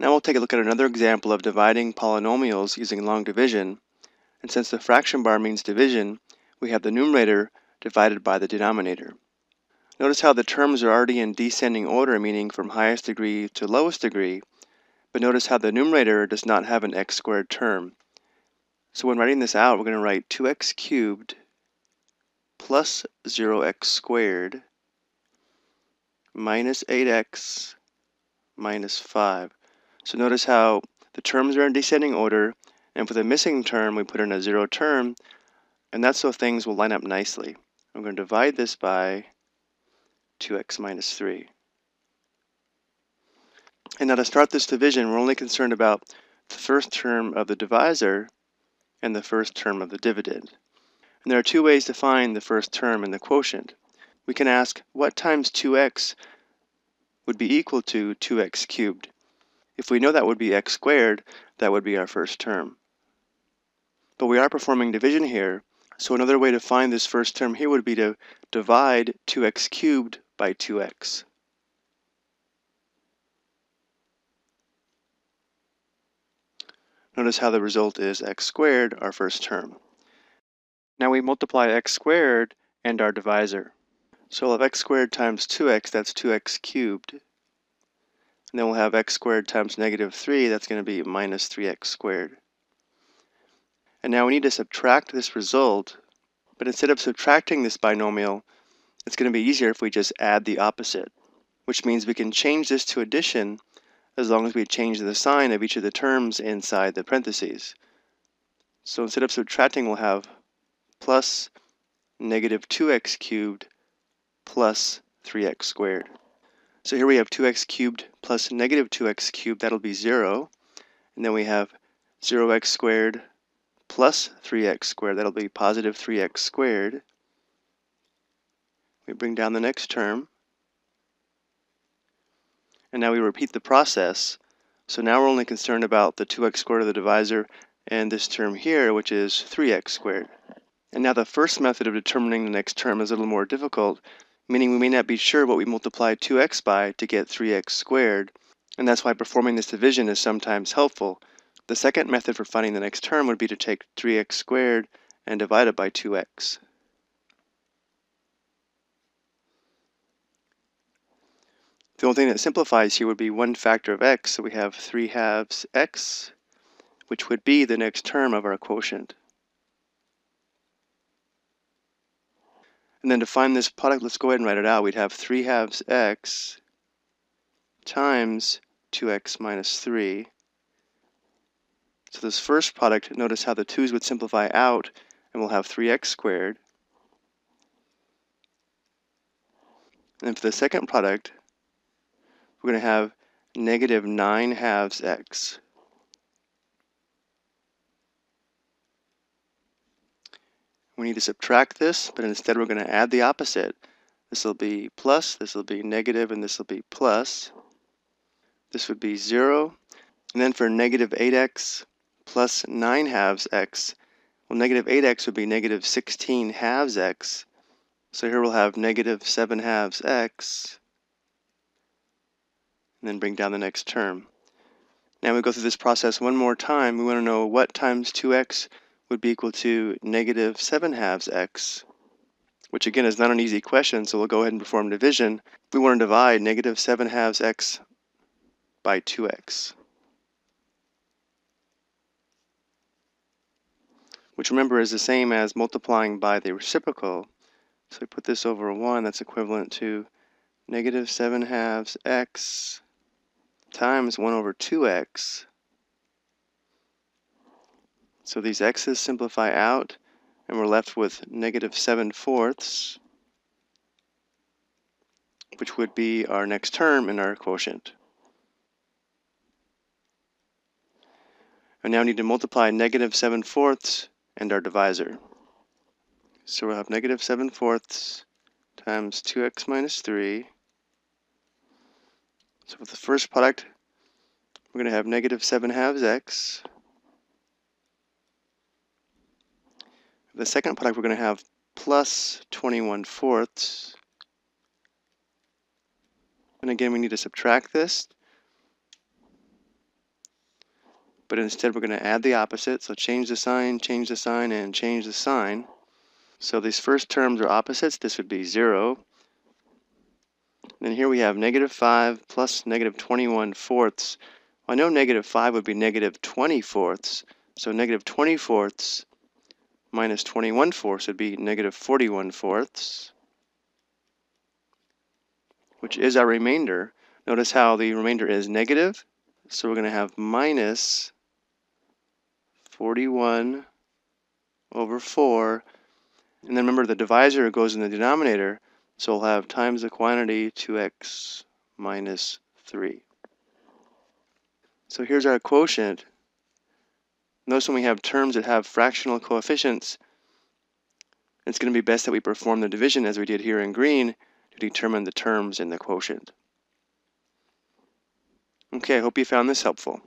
Now we'll take a look at another example of dividing polynomials using long division. And since the fraction bar means division, we have the numerator divided by the denominator. Notice how the terms are already in descending order, meaning from highest degree to lowest degree, but notice how the numerator does not have an x squared term. So when writing this out, we're going to write 2x cubed plus 0x squared minus 8x minus 5. So notice how the terms are in descending order, and for the missing term, we put in a zero term, and that's so things will line up nicely. I'm going to divide this by 2x minus 3. And now to start this division, we're only concerned about the first term of the divisor and the first term of the dividend. And there are two ways to find the first term in the quotient. We can ask what times 2x would be equal to 2x cubed. If we know that would be x squared, that would be our first term. But we are performing division here, so another way to find this first term here would be to divide 2x cubed by 2x. Notice how the result is x squared, our first term. Now we multiply x squared and our divisor. So we'll have x squared times 2x, that's 2x cubed. And then we'll have x squared times negative 3, that's going to be minus 3x squared. And now we need to subtract this result, but instead of subtracting this binomial, it's going to be easier if we just add the opposite, which means we can change this to addition as long as we change the sign of each of the terms inside the parentheses. So instead of subtracting, we'll have plus negative 2x cubed plus 3x squared. So here we have 2x cubed plus negative 2x cubed, that'll be 0, and then we have 0x squared plus 3x squared, that'll be positive 3x squared. We bring down the next term, and now we repeat the process. So now we're only concerned about the 2x squared of the divisor and this term here, which is 3x squared. And now the first method of determining the next term is a little more difficult, meaning we may not be sure what we multiply 2x by to get 3x squared, and that's why performing this division is sometimes helpful. The second method for finding the next term would be to take 3x squared and divide it by 2x. The only thing that simplifies here would be one factor of x, so we have 3 halves x, which would be the next term of our quotient. And then to find this product, let's go ahead and write it out. We'd have 3 halves x times 2x minus 3. So this first product, notice how the 2's would simplify out, and we'll have 3x squared. And for the second product, we're going to have negative 9 halves x. We need to subtract this, but instead we're going to add the opposite. This will be plus, this will be negative, and this will be plus. This would be 0. And then for negative 8x, plus 9 halves x. Well, negative 8x would be negative 16 halves x. So here we'll have negative 7 halves x. And then bring down the next term. Now we go through this process one more time. We want to know what times 2x would be equal to negative 7 halves x, which again is not an easy question, so we'll go ahead and perform division. We want to divide negative 7 halves x by 2x. Which remember is the same as multiplying by the reciprocal. So we put this over 1, that's equivalent to negative 7 halves x times 1 over 2x. So these x's simplify out, and we're left with negative 7 fourths, which would be our next term in our quotient. I now need to multiply negative 7 fourths and our divisor. So we'll have negative 7 fourths times 2x minus 3. So with the first product, we're going to have negative 7 halves x. The second product, we're going to have plus 21 fourths. And again, we need to subtract this. but instead we're going to add the opposite. So change the sign, and change the sign. So these first terms are opposites. This would be 0. Then here we have negative 5 plus negative 21 fourths. I know negative 5 would be negative 20 fourths. So negative 20 fourths minus 21 fourths would be negative 41 fourths, which is our remainder. Notice how the remainder is negative. So we're going to have minus 41 over 4. And then remember, the divisor goes in the denominator. So we'll have times the quantity 2x minus 3. So here's our quotient. Notice when we have terms that have fractional coefficients, it's going to be best that we perform the division as we did here in green to determine the terms in the quotient. Okay, I hope you found this helpful.